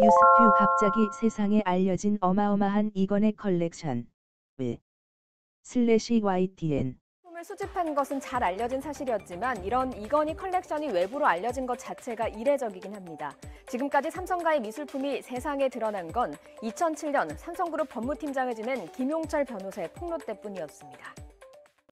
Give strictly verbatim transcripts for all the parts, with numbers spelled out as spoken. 뉴스퓨 갑자기 세상에 알려진 어마어마한 이건희 컬렉션. 슬래시 와이티엔 품을 수집한 것은 잘 알려진 사실이었지만 이런 이건희 컬렉션이 외부로 알려진 것 자체가 이례적이긴 합니다. 지금까지 삼성가의 미술품이 세상에 드러난 건 이천칠 년 삼성그룹 법무팀장을 지낸 김용철 변호사의 폭로 때뿐이었습니다.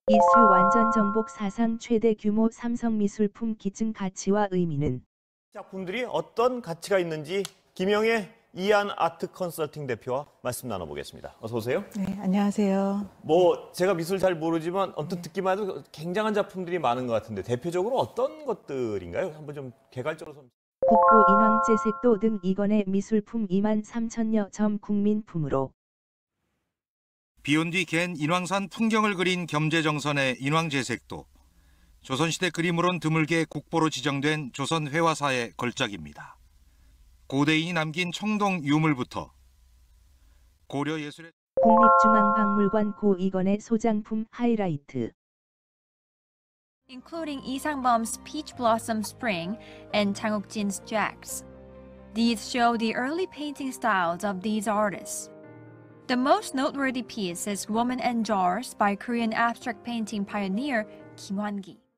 이슈 완전 정복 사상 최대 규모 삼성 미술품 기증 가치와 의미는 작품들이 어떤 가치가 있는지 김영애, 이안 아트 컨설팅 대표와 말씀 나눠보겠습니다. 어서 오세요. 네, 안녕하세요. 뭐 제가 미술 잘 모르지만 언뜻 네. 듣기만 해도 굉장한 작품들이 많은 것 같은데 대표적으로 어떤 것들인가요? 한번 좀 개괄적으로 좀. 국보 인왕제색도 등 이건희 미술품 이만 삼천여 점 국민품으로. 비온 뒤 갠 인왕산 풍경을 그린 겸재정선의 인왕제색도. 조선시대 그림으론 드물게 국보로 지정된 조선 회화사의 걸작입니다. 고대인이 남긴 청동 유물부터 고려예술의 국립중앙박물관 고 이건희 소장품 하이라이트 including 이상범's Peach Blossom Spring and 장욱진's Jacks. These show the early painting styles of these artists. The most noteworthy piece is Woman and Jars by Korean abstract painting pioneer Kim Hwan-ki.